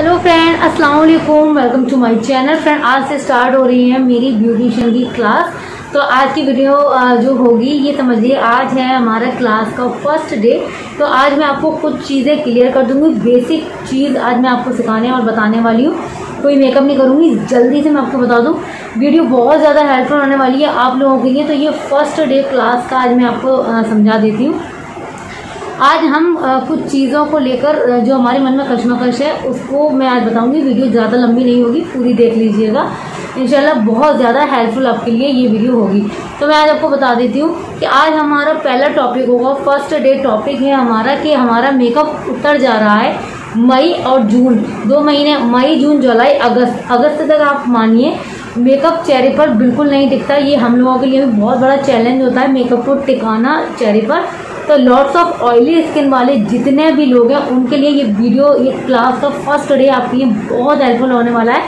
Hello friend, अस्सलाम वालेकुम, welcome to my channel. Friend, आज से स्टार्ट हो रही है मेरी ब्यूटीशियन की क्लास। तो आज की वीडियो जो होगी ये समझिए, आज है हमारा क्लास का फर्स्ट डे। तो आज मैं आपको कुछ चीज़ें क्लियर कर दूंगी, बेसिक चीज़ आज मैं आपको सिखाने और बताने वाली हूँ। कोई मेकअप नहीं करूँगी, जल्दी से मैं आपको बता दूँ। वीडियो बहुत ज़्यादा हेल्पफुल होने वाली है आप लोगों के लिए। तो ये फर्स्ट डे क्लास का आज मैं आपको समझा देती हूँ। आज हम कुछ चीज़ों को लेकर जो हमारे मन में कशमकश है उसको मैं आज बताऊंगी। वीडियो ज़्यादा लंबी नहीं होगी, पूरी देख लीजिएगा, इंशाल्लाह बहुत ज़्यादा हेल्पफुल आपके लिए ये वीडियो होगी। तो मैं आज आपको बता देती हूँ कि आज हमारा पहला टॉपिक होगा, फर्स्ट डे टॉपिक है हमारा कि हमारा मेकअप उतर जा रहा है मई और जून, दो महीने, मई, जून, जुलाई, अगस्त। अगस्त तक आप मानिए मेकअप चेहरे पर बिल्कुल नहीं टिकता। ये हम लोगों के लिए भी बहुत बड़ा चैलेंज होता है मेकअप को टिकाना चेहरे पर। तो लॉट्स ऑफ ऑयली स्किन वाले जितने भी लोग हैं उनके लिए ये वीडियो, ये क्लास का फर्स्ट डे आपके लिए बहुत हेल्पफुल होने वाला है।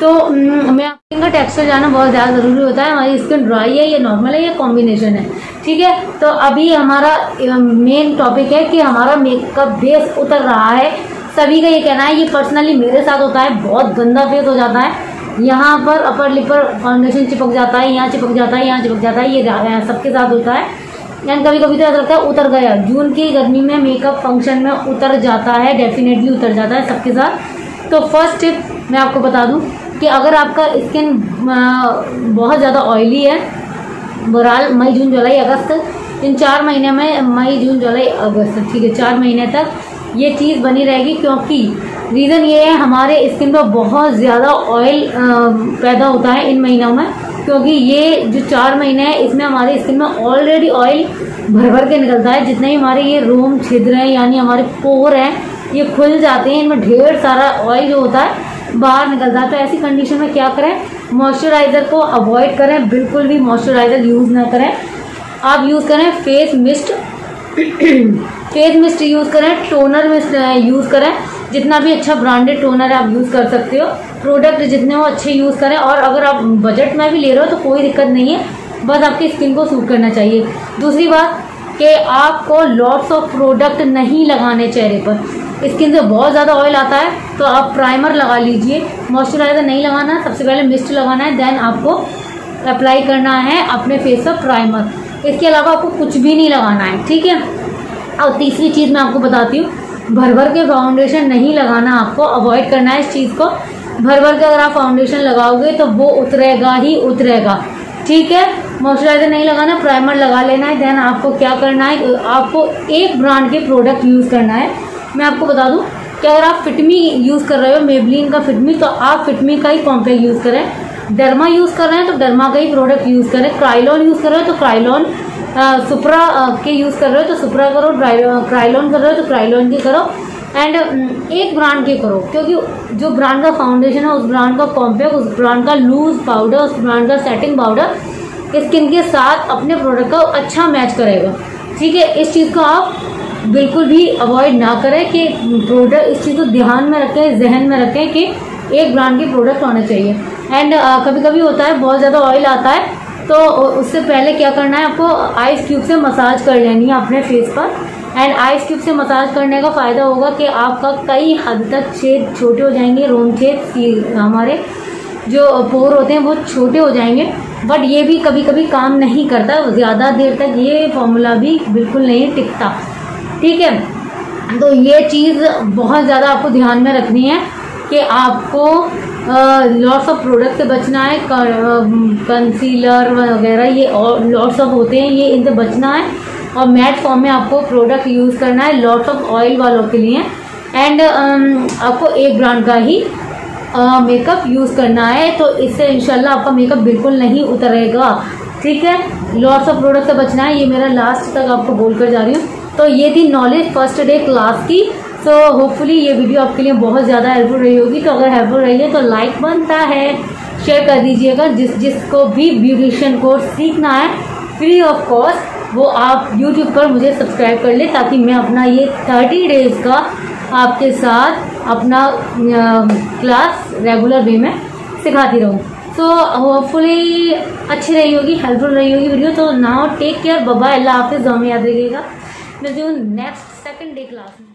तो मैं आपका टेक्सचर जाना बहुत ज़्यादा ज़रूरी होता है, हमारी स्किन ड्राई है या नॉर्मल है या कॉम्बिनेशन है, ठीक है। तो अभी हमारा मेन टॉपिक है कि हमारा मेकअप बेस उतर रहा है। सभी का ये कहना है, ये पर्सनली मेरे साथ होता है, बहुत गंदा फेस हो जाता है। यहाँ पर अपर लिप पर फाउंडेशन चिपक जाता है, यहाँ चिपक जाता है, यहाँ चिपक जाता है, ये सबके साथ होता है। एंड कभी कभी तो ऐसा लगता है उतर गया। जून की गर्मी में मेकअप फंक्शन में उतर जाता है, डेफिनेटली उतर जाता है सबके साथ। तो फर्स्ट टिप मैं आपको बता दूं कि अगर आपका स्किन बहुत ज़्यादा ऑयली है, बहरहाल मई, जून, जुलाई, अगस्त, इन 4 महीने में, मई, जून, जुलाई, अगस्त, ठीक है, 4 महीने तक ये चीज़ बनी रहेगी। क्योंकि रीज़न ये है, हमारे स्किन पर बहुत ज़्यादा ऑयल पैदा होता है इन महीनों में, क्योंकि ये जो 4 महीने हैं इसमें हमारे स्किन में ऑलरेडी ऑयल भर भर के निकलता है। जितने भी हमारे ये रोम छिद्र हैं, यानी हमारे पोर हैं, ये खुल जाते हैं, इनमें ढेर सारा ऑयल जो होता है बाहर निकलता है। तो ऐसी कंडीशन में क्या करें, मॉइस्चराइज़र को अवॉइड करें, बिल्कुल भी मॉइस्चराइज़र यूज़ ना करें। आप यूज़ करें face mist, face mist use करें, टोनर मिस्ट यूज़ करें। जितना भी अच्छा ब्रांडेड टोनर आप यूज़ कर सकते हो, प्रोडक्ट जितने वो अच्छे यूज़ करें। और अगर आप बजट में भी ले रहे हो तो कोई दिक्कत नहीं है, बस आपकी स्किन को सूट करना चाहिए। दूसरी बात कि आपको लॉट्स ऑफ प्रोडक्ट नहीं लगाने चेहरे पर, स्किन से बहुत ज़्यादा ऑयल आता है। तो आप प्राइमर लगा लीजिए, मॉइस्चराइज़र नहीं लगाना, सबसे पहले मिस्ट लगाना है, देन आपको अप्लाई करना है अपने फेस पर प्राइमर। इसके अलावा आपको कुछ भी नहीं लगाना है, ठीक है। और तीसरी चीज़ मैं आपको बताती हूँ, भर भर के फाउंडेशन नहीं लगाना, आपको अवॉइड करना है इस चीज़ को। भर भर के अगर आप फाउंडेशन लगाओगे तो वो उतरेगा ही उतरेगा, ठीक है। मॉइस्चराइज़र नहीं लगाना, प्राइमर लगा लेना है। देन आपको क्या करना है, आपको एक ब्रांड के प्रोडक्ट यूज़ करना है। मैं आपको बता दूं कि अगर आप फिटमी यूज़ कर रहे हो, मेबलिन का फिटमी, तो आप फिटमी का ही कॉम्पैक्ट यूज़ करें। डर्मा यूज़ कर रहे हैं तो डर्मा का ही प्रोडक्ट यूज़ करें। क्राइलॉन यूज़ कर रहे हो तो क्राइलॉन, सुप्रा के यूज़ कर रहे हो तो सुप्रा करो, क्राइलॉन कर रहे हो तो क्राइलॉन के करो। एंड एक ब्रांड के करो, क्योंकि जो ब्रांड का फाउंडेशन है, उस ब्रांड का कॉम्पैक्ट, उस ब्रांड का लूज पाउडर, उस ब्रांड का सेटिंग पाउडर स्किन के साथ अपने प्रोडक्ट का अच्छा मैच करेगा, ठीक है। इस चीज़ को आप बिल्कुल भी अवॉइड ना करें कि प्रोडक्ट, इस चीज़ को ध्यान में रखें, जहन में रखें कि एक ब्रांड के प्रोडक्ट होने चाहिए। एंड कभी कभी होता है बहुत ज़्यादा ऑयल आता है, तो उससे पहले क्या करना है, आपको आइस क्यूब से मसाज कर लेनी है अपने फेस पर। एंड आइस क्यूब से मसाज करने का फ़ायदा होगा कि आपका कई हद तक छेद छोटे हो जाएंगे, रोम छेद, हमारे जो पोर होते हैं वो छोटे हो जाएंगे। बट ये भी कभी कभी काम नहीं करता, ज़्यादा देर तक ये फॉर्मूला भी बिल्कुल नहीं टिकता, ठीक है। तो ये चीज़ बहुत ज़्यादा आपको ध्यान में रखनी है कि आपको लॉट्स ऑफ प्रोडक्ट से बचना है। कंसीलर वगैरह ये और लॉट्स ऑफ होते हैं, ये इनसे बचना है। और मैट फॉर्म में आपको प्रोडक्ट यूज़ करना है लॉट्स ऑफ ऑयल वालों के लिए। एंड आपको एक ब्रांड का ही मेकअप यूज़ करना है, तो इससे इंशाल्लाह आपका मेकअप बिल्कुल नहीं उतरेगा, ठीक है। लॉट्स ऑफ प्रोडक्ट से बचना है, ये मेरा लास्ट तक आपको बोल कर जा रही हूँ। तो ये थी नॉलेज फर्स्ट डे क्लास की। तो होपफुली ये वीडियो आपके लिए बहुत ज़्यादा हेल्पफुल रही होगी। तो अगर हेल्पफुल रही है तो लाइक बनता है, शेयर कर दीजिएगा। जिसको भी ब्यूटिशियन कोर्स सीखना है फ्री ऑफ कॉस्ट, वो आप यूट्यूब पर मुझे सब्सक्राइब कर ले, ताकि मैं अपना ये 30 डेज़ का आपके साथ अपना क्लास रेगुलर वे में सिखाती रहूँ। तो होपफुली अच्छी रही होगी, हेल्पफुल रही होगी वीडियो। तो now take care, bye bye, अल्लाह हाफिज़, दुआ में याद रखिएगा। मिलती हूँ नेक्स्ट सेकंड डे क्लास में।